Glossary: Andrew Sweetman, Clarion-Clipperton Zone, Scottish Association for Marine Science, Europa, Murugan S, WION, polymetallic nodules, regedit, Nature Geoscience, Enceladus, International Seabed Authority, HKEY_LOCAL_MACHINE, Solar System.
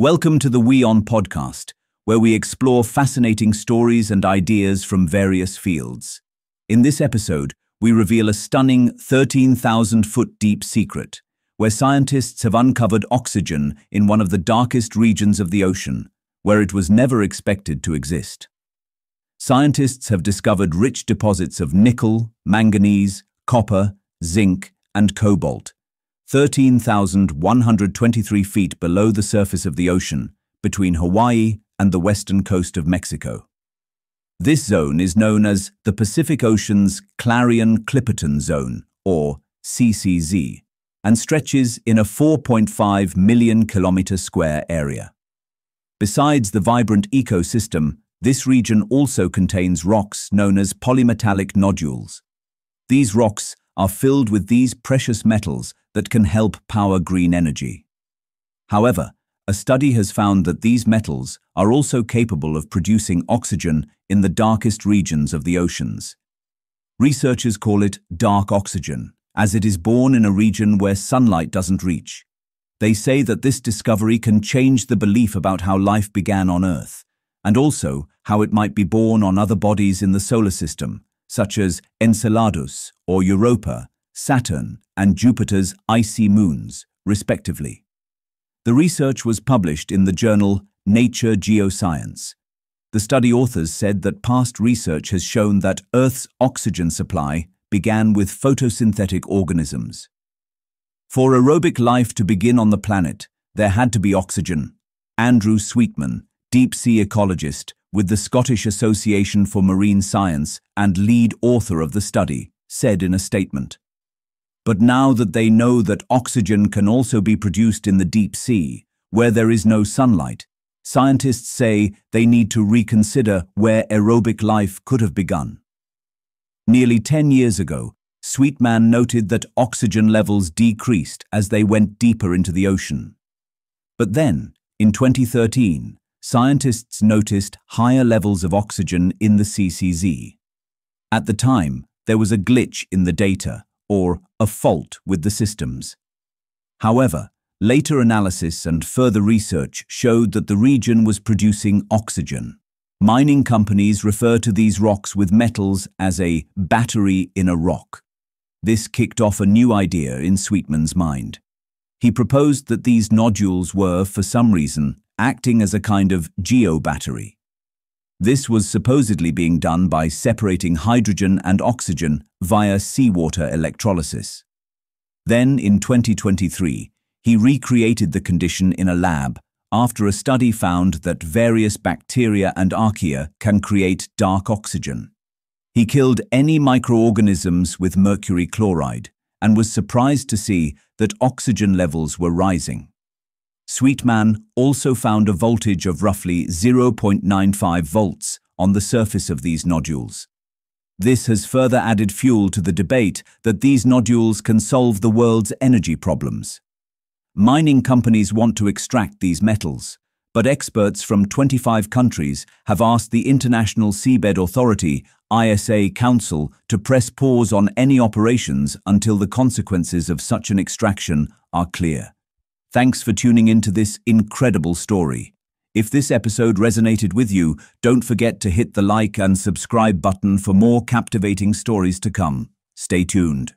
Welcome to the WION podcast, where we explore fascinating stories and ideas from various fields. In this episode, we reveal a stunning 13,000-foot deep secret, where scientists have uncovered oxygen in one of the darkest regions of the ocean, where it was never expected to exist. Scientists have discovered rich deposits of nickel, manganese, copper, zinc, and cobalt, 13,123 feet below the surface of the ocean, between Hawaii and the western coast of Mexico. This zone is known as the Pacific Ocean's Clarion-Clipperton Zone, or CCZ, and stretches in a 4.5 million kilometer square area. Besides the vibrant ecosystem, this region also contains rocks known as polymetallic nodules. These rocks are filled with these precious metals that can help power green energy. However, a study has found that these metals are also capable of producing oxygen in the darkest regions of the oceans. Researchers call it dark oxygen, as it is born in a region where sunlight doesn't reach. They say that this discovery can change the belief about how life began on Earth, and also how it might be born on other bodies in the solar system, such as Enceladus or Europa, Saturn, and Jupiter's icy moons, respectively. The research was published in the journal Nature Geoscience. The study authors said that past research has shown that Earth's oxygen supply began with photosynthetic organisms. For aerobic life to begin on the planet, there had to be oxygen. Andrew Sweetman, deep-sea ecologist with the Scottish Association for Marine Science and lead author of the study, said in a statement. But now that they know that oxygen can also be produced in the deep sea, where there is no sunlight, scientists say they need to reconsider where aerobic life could have begun. Nearly 10 years ago, Sweetman noted that oxygen levels decreased as they went deeper into the ocean. But then, in 2013, scientists noticed higher levels of oxygen in the CCZ. At the time, there was a glitch in the data, or a fault with the systems. However, later analysis and further research showed that the region was producing oxygen. Mining companies refer to these rocks with metals as a battery in a rock. This kicked off a new idea in Sweetman's mind. He proposed that these nodules were, for some reason, acting as a kind of geobattery. This was supposedly being done by separating hydrogen and oxygen via seawater electrolysis. Then, in 2023, he recreated the condition in a lab after a study found that various bacteria and archaea can create dark oxygen. He killed any microorganisms with mercury chloride and was surprised to see that oxygen levels were rising. Sweetman also found a voltage of roughly 0.95 volts on the surface of these nodules. This has further added fuel to the debate that these nodules can solve the world's energy problems. Mining companies want to extract these metals, but experts from 25 countries have asked the International Seabed Authority (ISA) Council to press pause on any operations until the consequences of such an extraction are clear. Thanks for tuning into this incredible story. If this episode resonated with you, don't forget to hit the like and subscribe button for more captivating stories to come. Stay tuned.